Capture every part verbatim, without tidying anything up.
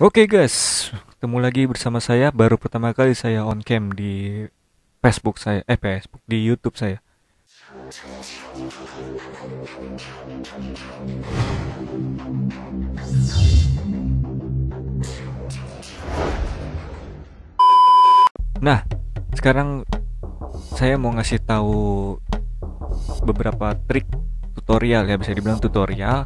Oke okay guys, ketemu lagi bersama saya. Baru pertama kali saya on cam di Facebook saya, eh Facebook, di YouTube saya. Nah, sekarang saya mau ngasih tahu beberapa trik tutorial, ya bisa dibilang tutorial.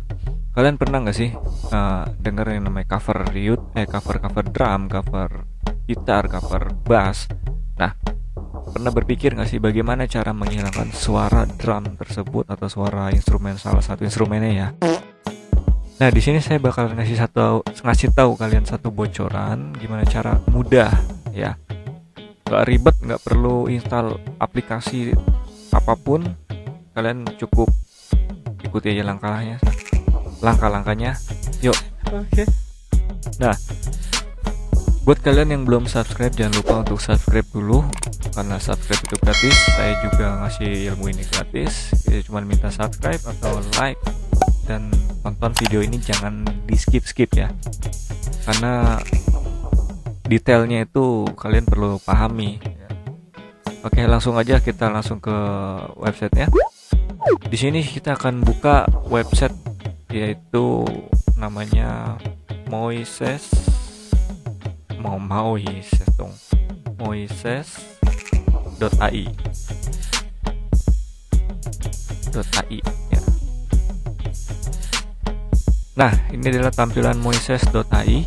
Kalian pernah nggak sih uh, dengar yang namanya cover riut, eh cover cover drum, cover gitar, cover bass? Nah, pernah berpikir nggak sih bagaimana cara menghilangkan suara drum tersebut atau suara instrumen salah satu instrumennya ya? Nah, di sini saya bakal ngasih satu ngasih tahu kalian satu bocoran gimana cara mudah ya. Nggak ribet, nggak perlu install aplikasi apapun. Kalian cukup ikuti aja langkahnya. Langkah-langkahnya, yuk. Oke. Okay. Nah, buat kalian yang belum subscribe, jangan lupa untuk subscribe dulu, karena subscribe itu gratis. Saya juga ngasih ilmu ini gratis. Jadi cuma minta subscribe atau like, dan tonton video ini jangan di skip-skip ya, karena detailnya itu kalian perlu pahami. Oke, okay, langsung aja kita langsung ke websitenya. Di sini kita akan buka website, yaitu namanya Moises mau Moises dong Moises.ai .ai ya. Nah, ini adalah tampilan Moises.ai.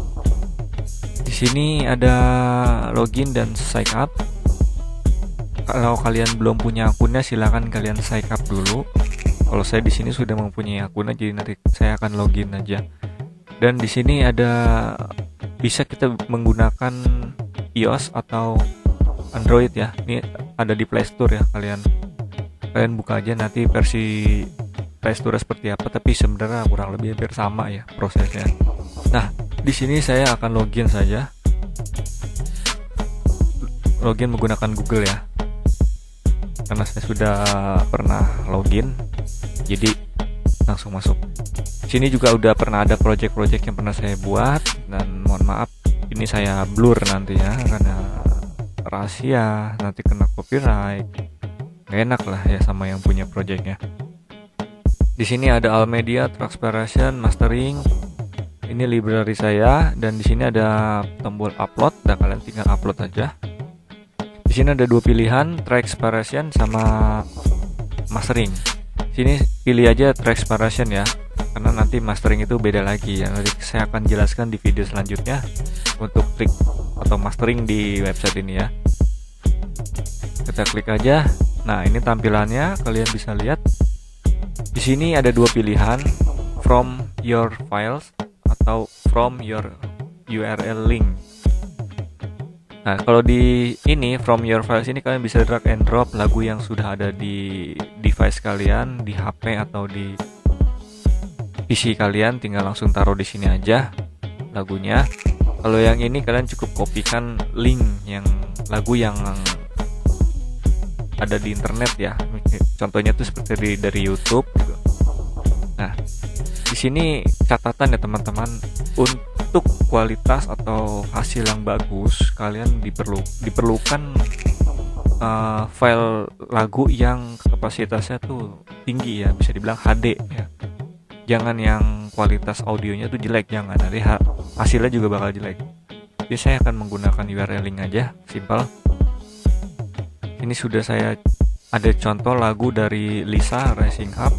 Di sini ada login dan sign up. Kalau kalian belum punya akunnya, silahkan kalian sign up dulu. Kalau saya di sini sudah mempunyai akun, jadi nanti saya akan login aja. Dan di sini ada, bisa kita menggunakan iOS atau Android ya. Ini ada di Play Store ya, kalian kalian buka aja nanti versi Play Store seperti apa, tapi sebenarnya kurang lebih hampir sama ya prosesnya. Nah, di sini saya akan login saja. Login menggunakan Google ya. Karena saya sudah pernah login, jadi langsung masuk. Sini juga udah pernah ada project-project yang pernah saya buat, dan mohon maaf ini saya blur nanti ya, karena rahasia, nanti kena copyright. Gak enak lah ya sama yang punya projectnya. Di sini ada all media, transparation, mastering. Ini library saya, dan di sini ada tombol upload. Dan kalian tinggal upload aja. Di sini ada dua pilihan, transparation sama mastering. Sini pilih aja transparation ya, karena nanti mastering itu beda lagi ya. Nanti saya akan jelaskan di video selanjutnya untuk trik atau mastering di website ini ya. Kita klik aja. Nah, ini tampilannya, kalian bisa lihat. Di sini ada dua pilihan, from your files atau from your U R L link. Nah, kalau di ini from your files ini kalian bisa drag and drop lagu yang sudah ada di device kalian, di H P atau di P C kalian, tinggal langsung taruh di sini aja lagunya. Kalau yang ini kalian cukup kopikan link yang lagu yang ada di internet ya. Contohnya tuh seperti di, dari YouTube. Nah, di sini catatan ya teman-teman, untuk Untuk kualitas atau hasil yang bagus, kalian diperlu, diperlukan uh, file lagu yang kapasitasnya tuh tinggi ya, bisa dibilang H D ya. Jangan yang kualitas audionya tuh jelek, jangan, nanti hasilnya juga bakal jelek. Jadi saya akan menggunakan U R L link aja, simple. Ini sudah saya ada contoh lagu dari Lisa, Rising Hope.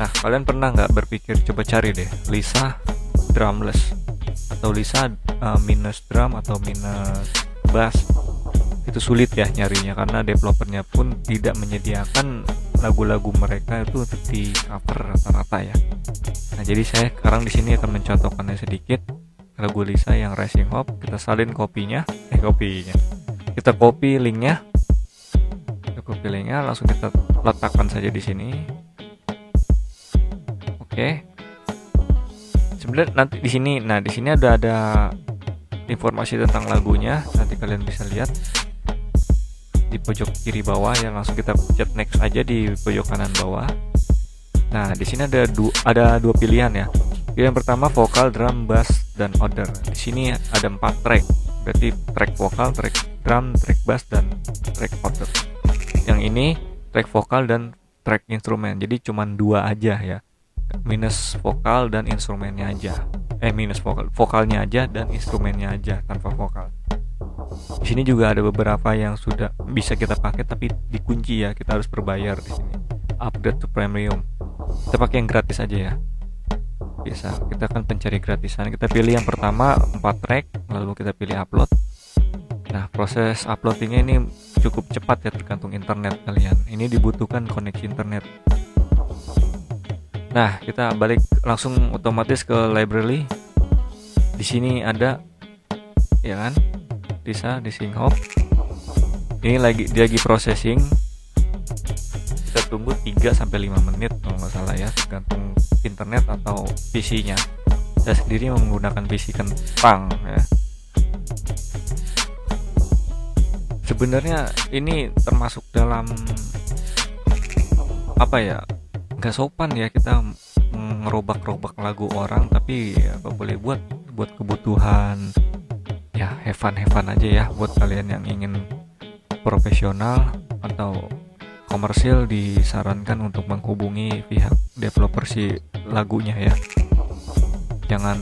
Nah, kalian pernah nggak berpikir, coba cari deh Lisa drumless atau Lisa uh, minus drum atau minus bass. Itu sulit ya nyarinya, karena developernya pun tidak menyediakan lagu-lagu mereka itu untuk di cover rata-rata ya. Nah, jadi saya sekarang di sini akan mencontohkannya sedikit, lagu Lisa yang Rising Hope. Kita salin kopinya, eh kopinya kita copy linknya, kita copy linknya langsung kita letakkan saja di sini. Oke. Okay. Sebenarnya nanti di sini, nah di sini ada ada informasi tentang lagunya, nanti kalian bisa lihat di pojok kiri bawah ya. Langsung kita pencet next aja di pojok kanan bawah. Nah, di sini ada du, ada dua pilihan ya, Yang pertama vokal, drum, bass, dan order. Di sini ada empat track, berarti track vokal, track drum, track bass, dan track order. Yang ini track vokal dan track instrumen, jadi cuma dua aja ya, minus vokal dan instrumennya aja, eh minus vokal, vokalnya aja dan instrumennya aja tanpa vokal. Di sini juga ada beberapa yang sudah bisa kita pakai tapi dikunci ya, kita harus berbayar di sini. Upgrade to premium, kita pakai yang gratis aja ya. Biasa kita kan pencari gratisan, kita pilih yang pertama empat track, lalu kita pilih upload. Nah, proses uploadingnya ini cukup cepat ya, tergantung internet kalian. Ini dibutuhkan koneksi internet. Nah, kita balik langsung otomatis ke library. Di sini ada, ya kan, Lisa, Rising Hope. Ini lagi dia lagi processing. Kita tunggu tiga sampai lima menit kalau nggak salah ya, tergantung internet atau P C-nya. Saya sendiri menggunakan P C kentang ya. Sebenarnya ini termasuk dalam apa ya, nggak sopan ya kita ngerobak-robak lagu orang, tapi ya apa boleh buat, buat kebutuhan ya, have fun, have fun aja ya buat kalian yang ingin profesional atau komersil. Disarankan untuk menghubungi pihak developer si lagunya ya, jangan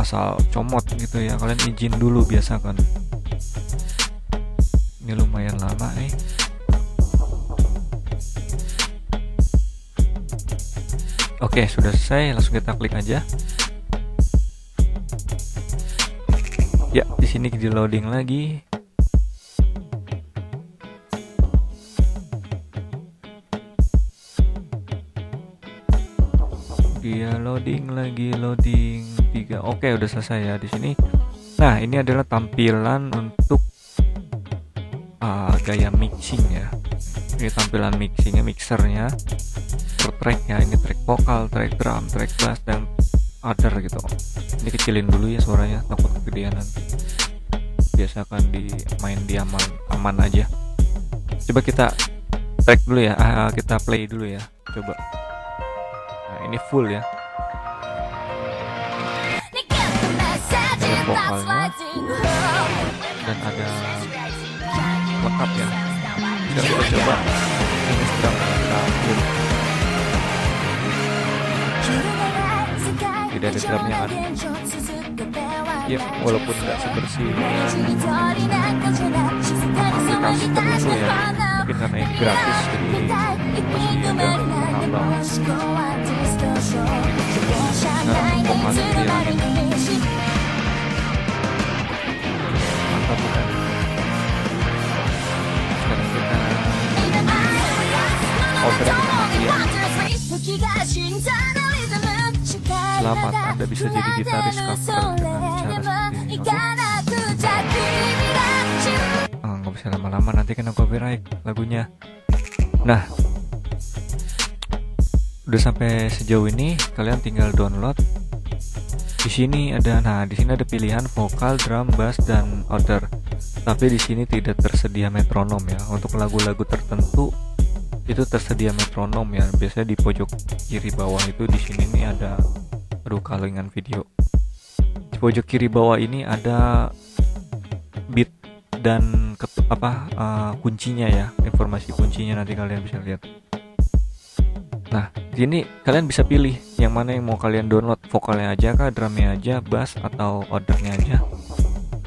asal comot gitu ya, kalian izin dulu biasa kan. Ini lumayan lama nih. Oke, sudah selesai, langsung kita klik aja. Ya, di sini di loading lagi. Dia loading lagi, loading tiga. Oke, udah selesai ya di sini. Nah, ini adalah tampilan untuk Uh, gaya mixing ya. Ini tampilan mixingnya, mixernya per track ya. Ini track vokal, track drum, track bass, dan other gitu. Ini kecilin dulu ya suaranya, takut kegedean nanti. Biasakan dimain di aman, aman aja. Coba kita track dulu ya, ah, kita play dulu ya. Coba. Nah, ini full ya. Ada vokalnya dan ada lengkap ya. Kita coba ini sedang tampil, tidak ada drumnya kan ya, walaupun nggak sebersih aplikasi tertentu ya, mungkin karena ini gratis jadi masih ada tambah. Nah, vokalnya dihilangin, mantap bukan? Selamat, Anda bisa jadi gitaris cover dengan cara seperti ini. Oke, oh, nggak bisa lama-lama, nanti kena copyright lagunya. Nah, udah sampai sejauh ini, kalian tinggal download. Di sini ada, nah di sini ada pilihan vokal, drum, bass, dan order. Tapi di sini tidak tersedia metronom ya. Untuk lagu-lagu tertentu itu tersedia metronom ya, biasanya di pojok kiri bawah itu. Di sini nih ada, aduh kalingan video, di pojok kiri bawah ini ada beat dan ketu, apa uh, kuncinya ya, informasi kuncinya nanti kalian bisa lihat. Nah, di sini kalian bisa pilih yang mana yang mau kalian download, vokalnya aja kah, drumnya aja, bass, atau ordernya aja,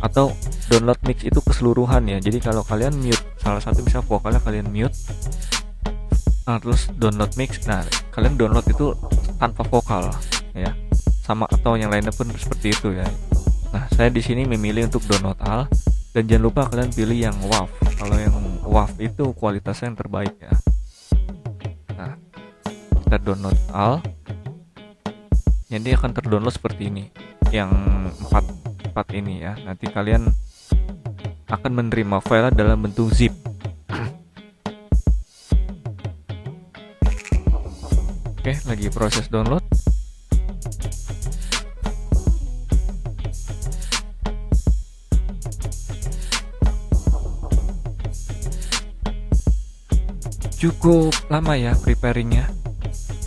atau download mix itu keseluruhan ya. Jadi kalau kalian mute salah satu, bisa vokalnya kalian mute, nah terus download mix, nah kalian download itu tanpa vokal ya, sama atau yang lainnya pun seperti itu ya. Nah, saya di sini memilih untuk download all, dan jangan lupa kalian pilih yang W A V. Kalau yang W A V itu kualitasnya yang terbaik ya. Nah, kita download all, jadi akan terdownload seperti ini, yang empat empat ini ya. Nanti kalian akan menerima file dalam bentuk zip. Oke, lagi proses download. Cukup lama ya preparingnya.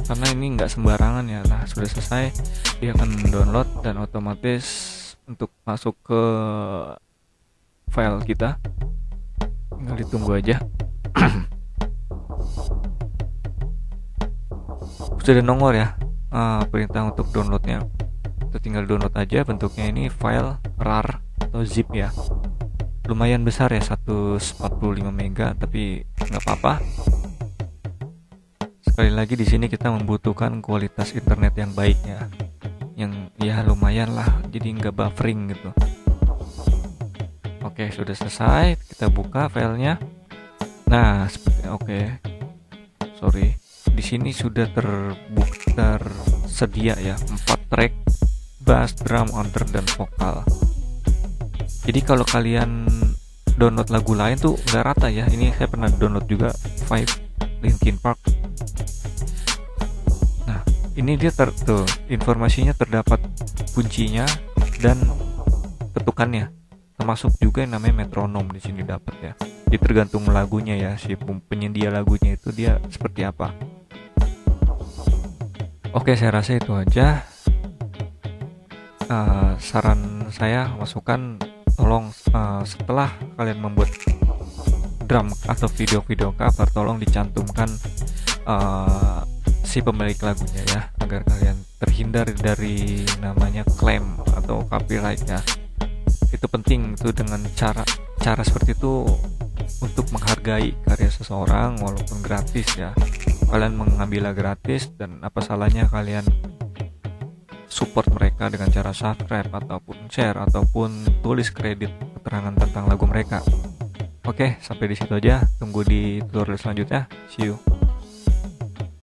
karena ini nggak sembarangan ya. Nah sudah selesai dia akan download dan otomatis untuk masuk ke file kita, tinggal ditunggu aja. Sudah nongol ya uh, perintah untuk downloadnya, kita tinggal download aja. Bentuknya ini file rar atau zip ya, lumayan besar ya, seratus empat puluh lima mega, tapi nggak apa-apa. Sekali lagi di sini kita membutuhkan kualitas internet yang baiknya, yang ya lumayan lah, jadi nggak buffering gitu. Oke, sudah selesai, kita buka filenya. Nah, seperti oke, okay. sorry, di sini sudah terbuka, tersedia ya empat track, bass, drum, counter, dan vokal. Jadi kalau kalian download lagu lain tuh nggak rata ya. Ini saya pernah download juga Five Linkin Park. Ini dia ter tuh, informasinya terdapat kuncinya dan ketukannya, termasuk juga yang namanya metronom di sini dapat ya. Jadi tergantung lagunya ya, si penyedia lagunya itu dia seperti apa. Oke, saya rasa itu aja. Uh, saran saya, masukkan tolong uh, setelah kalian membuat drum atau video-video cover, tolong dicantumkan uh, si pemilik lagunya ya, agar kalian terhindar dari namanya klaim atau copyright ya. Itu penting tuh, dengan cara cara seperti itu untuk menghargai karya seseorang walaupun gratis ya. Kalian mengambilnya gratis, dan apa salahnya kalian support mereka dengan cara subscribe ataupun share ataupun tulis kredit keterangan tentang lagu mereka. Oke, sampai di situ aja, tunggu di tutorial selanjutnya. See you.